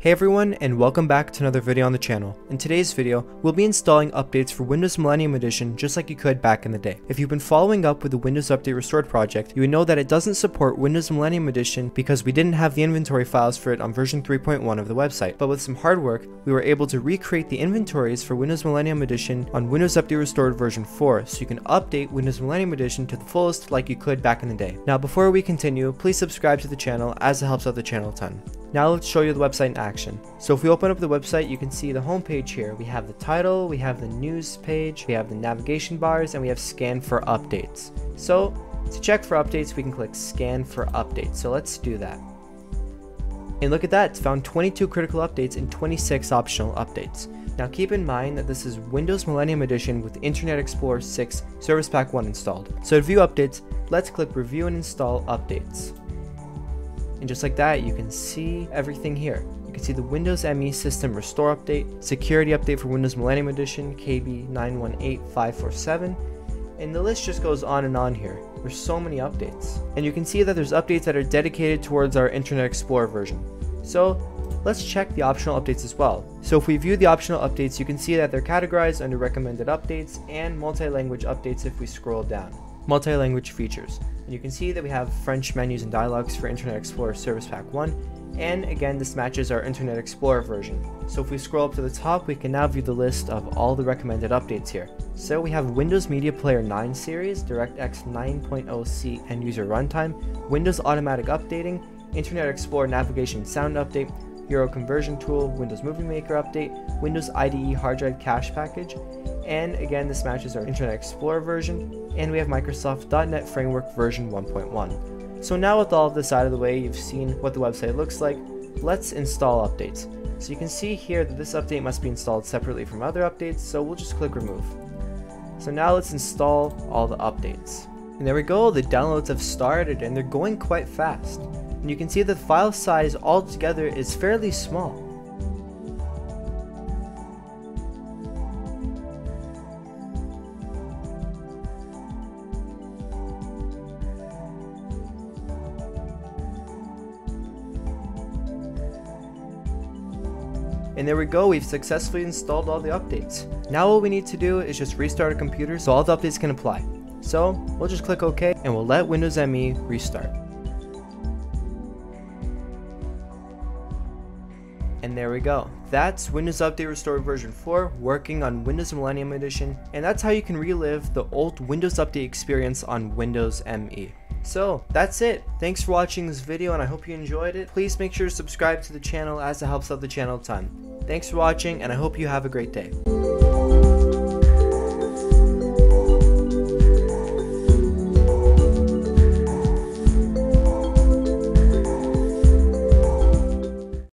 Hey everyone, and welcome back to another video on the channel. In today's video, we'll be installing updates for Windows Millennium Edition just like you could back in the day. If you've been following up with the Windows Update Restored project, you would know that it doesn't support Windows Millennium Edition because we didn't have the inventory files for it on version 3.1 of the website. But with some hard work, we were able to recreate the inventories for Windows Millennium Edition on Windows Update Restored version 4, so you can update Windows Millennium Edition to the fullest like you could back in the day. Now before we continue, please subscribe to the channel as it helps out the channel a ton. Now let's show you the website in action. So if we open up the website, you can see the home page here. We have the title, we have the news page, we have the navigation bars, and we have scan for updates. So to check for updates, we can click scan for updates. So let's do that. And look at that, it's found 22 critical updates and 26 optional updates. Now keep in mind that this is Windows Millennium Edition with Internet Explorer 6 Service Pack 1 installed. So to view updates, let's click review and install updates. And just like that, you can see everything here. You can see the Windows ME System Restore Update, Security Update for Windows Millennium Edition, KB918547, and the list just goes on and on here. There's so many updates. And you can see that there's updates that are dedicated towards our Internet Explorer version. So let's check the optional updates as well. So if we view the optional updates, you can see that they're categorized under recommended updates and multi-language updates if we scroll down. Multi-language features. And you can see that we have French menus and dialogues for Internet Explorer Service Pack 1, and again this matches our Internet Explorer version. So if we scroll up to the top, we can now view the list of all the recommended updates here. So we have Windows Media Player 9 series, DirectX 9.0c end user runtime, Windows automatic updating, Internet Explorer navigation sound update, Euro Conversion Tool, Windows Movie Maker update, Windows IDE Hard Drive Cache Package, and again this matches our Internet Explorer version, and we have Microsoft.NET Framework version 1.1. So now with all of this out of the way, you've seen what the website looks like. Let's install updates. So you can see here that this update must be installed separately from other updates, so we'll just click remove. So now let's install all the updates. And there we go, the downloads have started and they're going quite fast. And you can see the file size altogether is fairly small. And there we go, we've successfully installed all the updates. Now all we need to do is just restart our computer so all the updates can apply. So we'll just click OK and we'll let Windows ME restart. And there we go. That's Windows Update Restored version 4 working on Windows Millennium Edition, and that's how you can relive the old Windows Update experience on Windows ME. So that's it. Thanks for watching this video and I hope you enjoyed it. Please make sure to subscribe to the channel as it helps out the channel a ton. Thanks for watching and I hope you have a great day.